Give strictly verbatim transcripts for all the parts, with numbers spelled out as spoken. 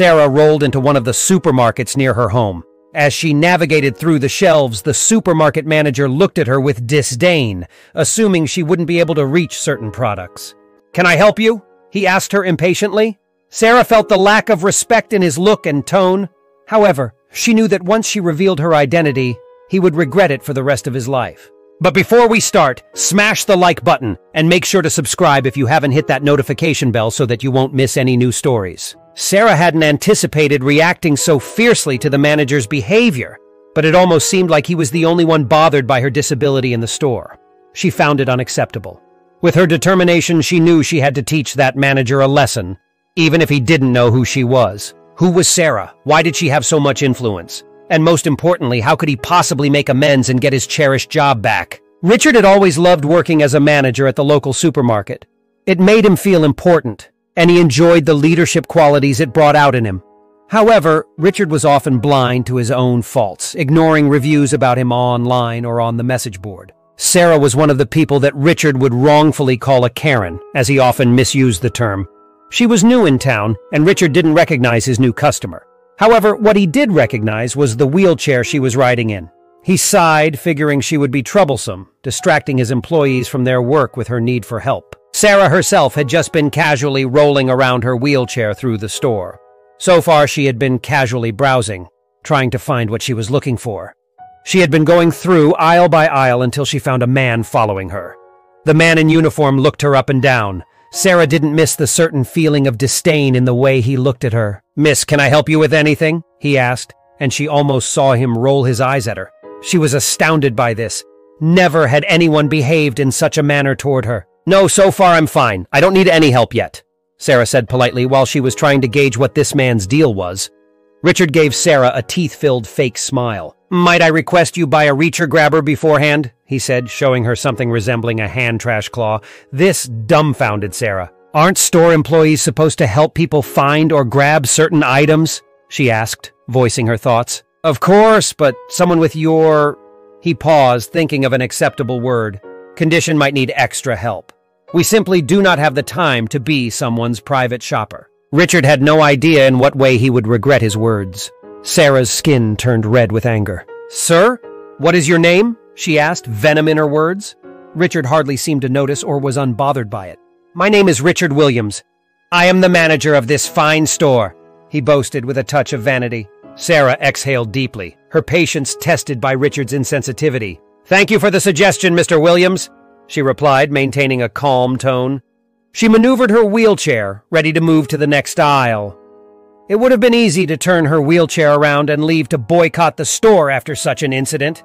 Sarah rolled into one of the supermarkets near her home. As she navigated through the shelves, the supermarket manager looked at her with disdain, assuming she wouldn't be able to reach certain products. "Can I help you?" he asked her impatiently. Sarah felt the lack of respect in his look and tone. However, she knew that once she revealed her identity, he would regret it for the rest of his life. But before we start, smash the like button and make sure to subscribe if you haven't hit that notification bell so that you won't miss any new stories. Sarah hadn't anticipated reacting so fiercely to the manager's behavior, but it almost seemed like he was the only one bothered by her disability in the store. She found it unacceptable. With her determination, she knew she had to teach that manager a lesson, even if he didn't know who she was. Who was Sarah? Why did she have so much influence? And most importantly, how could he possibly make amends and get his cherished job back? Richard had always loved working as a manager at the local supermarket. It made him feel important, and he enjoyed the leadership qualities it brought out in him. However, Richard was often blind to his own faults, ignoring reviews about him online or on the message board. Sarah was one of the people that Richard would wrongfully call a Karen, as he often misused the term. She was new in town, and Richard didn't recognize his new customer. However, what he did recognize was the wheelchair she was riding in. He sighed, figuring she would be troublesome, distracting his employees from their work with her need for help. Sarah herself had just been casually rolling around her wheelchair through the store. So far, she had been casually browsing, trying to find what she was looking for. She had been going through aisle by aisle until she found a man following her. The man in uniform looked her up and down. Sarah didn't miss the certain feeling of disdain in the way he looked at her. "Miss, can I help you with anything?" he asked, and she almost saw him roll his eyes at her. She was astounded by this. Never had anyone behaved in such a manner toward her. "No, so far I'm fine. I don't need any help yet," Sarah said politely while she was trying to gauge what this man's deal was. Richard gave Sarah a teeth-filled fake smile. "Might I request you buy a reacher grabber beforehand?" he said, showing her something resembling a hand trash claw. This dumbfounded Sarah. "Aren't store employees supposed to help people find or grab certain items?" she asked, voicing her thoughts. "Of course, but someone with your..." He paused, thinking of an acceptable word. "Condition might need extra help. We simply do not have the time to be someone's private shopper." Richard had no idea in what way he would regret his words. Sarah's skin turned red with anger. "Sir, what is your name?" she asked, venom in her words. Richard hardly seemed to notice or was unbothered by it. "My name is Richard Williams. I am the manager of this fine store," he boasted with a touch of vanity. Sarah exhaled deeply, her patience tested by Richard's insensitivity. "Thank you for the suggestion, Mister Williams," she replied, maintaining a calm tone. She maneuvered her wheelchair, ready to move to the next aisle. It would have been easy to turn her wheelchair around and leave to boycott the store after such an incident.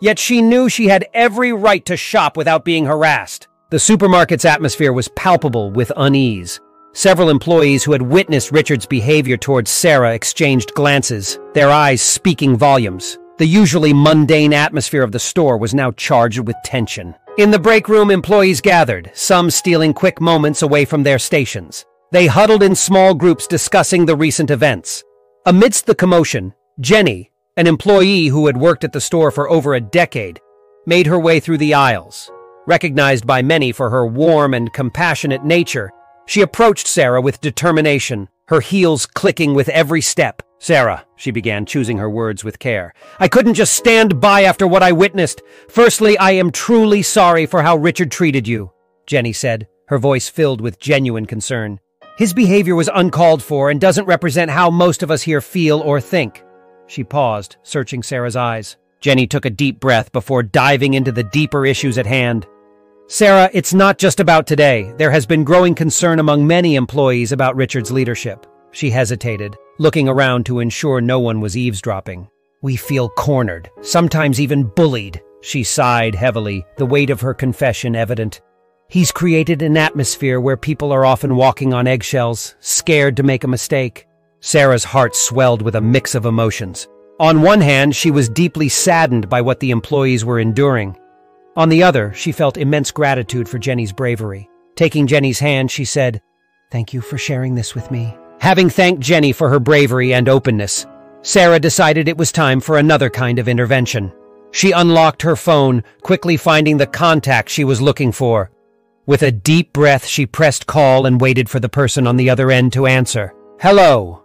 Yet she knew she had every right to shop without being harassed. The supermarket's atmosphere was palpable with unease. Several employees who had witnessed Richard's behavior towards Sarah exchanged glances, their eyes speaking volumes. The usually mundane atmosphere of the store was now charged with tension. In the break room, employees gathered, some stealing quick moments away from their stations. They huddled in small groups discussing the recent events. Amidst the commotion, Jenny, an employee who had worked at the store for over a decade, made her way through the aisles. Recognized by many for her warm and compassionate nature, she approached Sarah with determination, her heels clicking with every step. "Sarah," she began, choosing her words with care, "I couldn't just stand by after what I witnessed. Firstly, I am truly sorry for how Richard treated you," Jenny said, her voice filled with genuine concern. "His behavior was uncalled for and doesn't represent how most of us here feel or think." She paused, searching Sarah's eyes. Jenny took a deep breath before diving into the deeper issues at hand. "Sarah, it's not just about today. There has been growing concern among many employees about Richard's leadership." She hesitated, looking around to ensure no one was eavesdropping. "We feel cornered, sometimes even bullied," she sighed heavily, the weight of her confession evident. "He's created an atmosphere where people are often walking on eggshells, scared to make a mistake." Sarah's heart swelled with a mix of emotions. On one hand, she was deeply saddened by what the employees were enduring. On the other, she felt immense gratitude for Jenny's bravery. Taking Jenny's hand, she said, "Thank you for sharing this with me." Having thanked Jenny for her bravery and openness, Sarah decided it was time for another kind of intervention. She unlocked her phone, quickly finding the contact she was looking for. With a deep breath, she pressed call and waited for the person on the other end to answer. "Hello."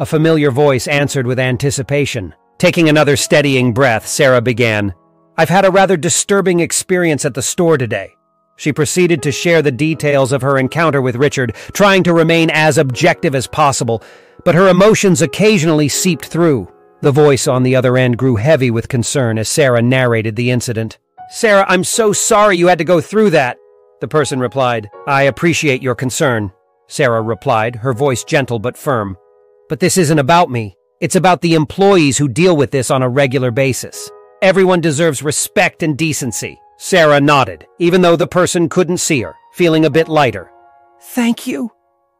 A familiar voice answered with anticipation. Taking another steadying breath, Sarah began, "I've had a rather disturbing experience at the store today." She proceeded to share the details of her encounter with Richard, trying to remain as objective as possible, but her emotions occasionally seeped through. The voice on the other end grew heavy with concern as Sarah narrated the incident. "Sarah, I'm so sorry you had to go through that," the person replied. "I appreciate your concern," Sarah replied, her voice gentle but firm. "But this isn't about me. It's about the employees who deal with this on a regular basis. Everyone deserves respect and decency." Sarah nodded, even though the person couldn't see her, feeling a bit lighter. "Thank you,"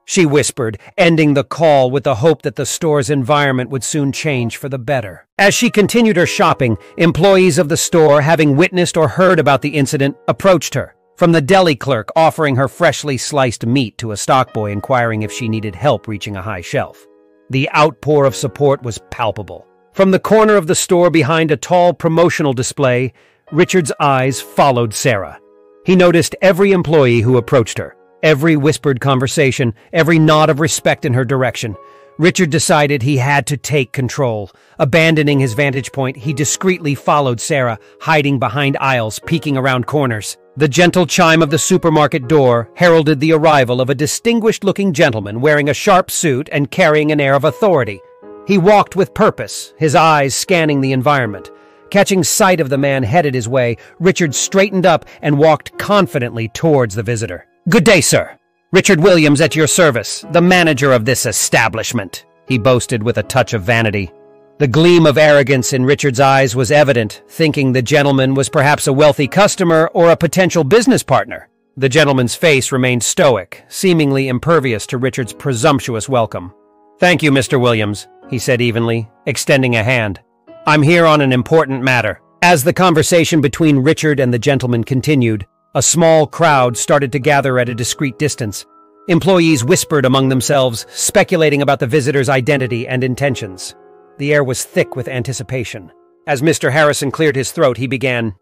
she whispered, ending the call with the hope that the store's environment would soon change for the better. As she continued her shopping, employees of the store, having witnessed or heard about the incident, approached her, from the deli clerk offering her freshly sliced meat to a stockboy inquiring if she needed help reaching a high shelf. The outpour of support was palpable. From the corner of the store behind a tall promotional display, Richard's eyes followed Sarah. He noticed every employee who approached her, every whispered conversation, every nod of respect in her direction. Richard decided he had to take control. Abandoning his vantage point, he discreetly followed Sarah, hiding behind aisles, peeking around corners. The gentle chime of the supermarket door heralded the arrival of a distinguished-looking gentleman wearing a sharp suit and carrying an air of authority. He walked with purpose, his eyes scanning the environment. Catching sight of the man headed his way, Richard straightened up and walked confidently towards the visitor. "Good day, sir. Richard Williams at your service, the manager of this establishment," he boasted with a touch of vanity. The gleam of arrogance in Richard's eyes was evident, thinking the gentleman was perhaps a wealthy customer or a potential business partner. The gentleman's face remained stoic, seemingly impervious to Richard's presumptuous welcome. "Thank you, Mister Williams," he said evenly, extending a hand. "I'm here on an important matter." As the conversation between Richard and the gentleman continued, a small crowd started to gather at a discreet distance. Employees whispered among themselves, speculating about the visitor's identity and intentions. The air was thick with anticipation. As Mister Harrison cleared his throat, he began,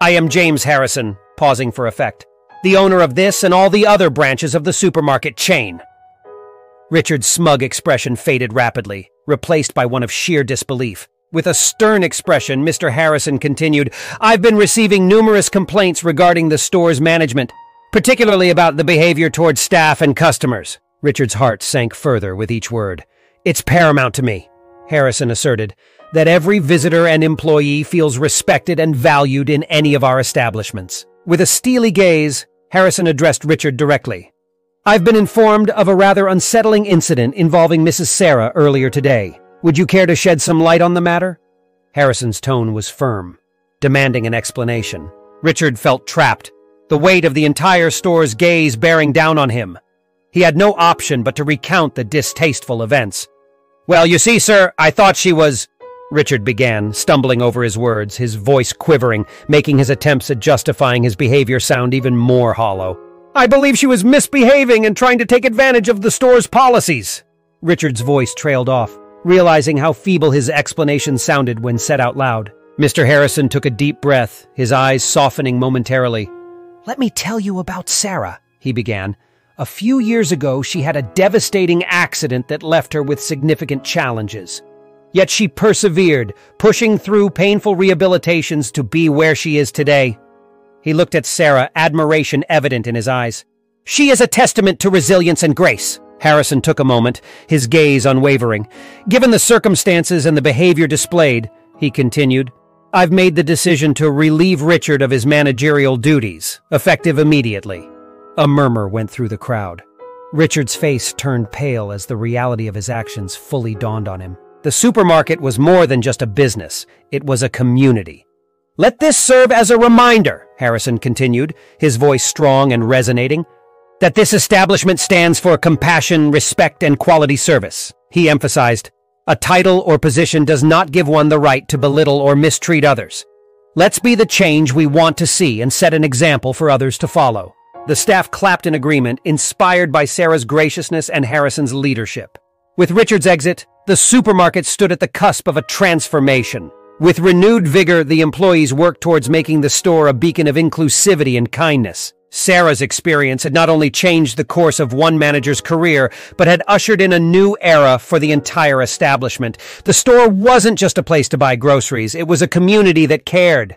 "I am James Harrison," pausing for effect, "the owner of this and all the other branches of the supermarket chain." Richard's smug expression faded rapidly, replaced by one of sheer disbelief. With a stern expression, Mister Harrison continued, "I've been receiving numerous complaints regarding the store's management, particularly about the behavior towards staff and customers." Richard's heart sank further with each word. "It's paramount to me," Harrison asserted, "that every visitor and employee feels respected and valued in any of our establishments." With a steely gaze, Harrison addressed Richard directly. "I've been informed of a rather unsettling incident involving Missus Sarah earlier today. Would you care to shed some light on the matter?" Harrison's tone was firm, demanding an explanation. Richard felt trapped, the weight of the entire store's gaze bearing down on him. He had no option but to recount the distasteful events. "Well, you see, sir, I thought she was..." Richard began, stumbling over his words, his voice quivering, making his attempts at justifying his behavior sound even more hollow. "I believe she was misbehaving and trying to take advantage of the store's policies." Richard's voice trailed off, realizing how feeble his explanation sounded when said out loud. Mister Harrison took a deep breath, his eyes softening momentarily. "Let me tell you about Sarah," he began. "A few years ago, she had a devastating accident that left her with significant challenges. Yet she persevered, pushing through painful rehabilitations to be where she is today." He looked at Sarah, admiration evident in his eyes. "She is a testament to resilience and grace." Harrison took a moment, his gaze unwavering. "Given the circumstances and the behavior displayed," he continued, "I've made the decision to relieve Richard of his managerial duties, effective immediately." A murmur went through the crowd. Richard's face turned pale as the reality of his actions fully dawned on him. The supermarket was more than just a business. It was a community. "Let this serve as a reminder," Harrison continued, his voice strong and resonating, "that this establishment stands for compassion, respect, and quality service." He emphasized, "A title or position does not give one the right to belittle or mistreat others. Let's be the change we want to see and set an example for others to follow." The staff clapped in agreement, inspired by Sarah's graciousness and Harrison's leadership. With Richard's exit, the supermarket stood at the cusp of a transformation. With renewed vigor, the employees worked towards making the store a beacon of inclusivity and kindness. Sarah's experience had not only changed the course of one manager's career, but had ushered in a new era for the entire establishment. The store wasn't just a place to buy groceries, it was a community that cared.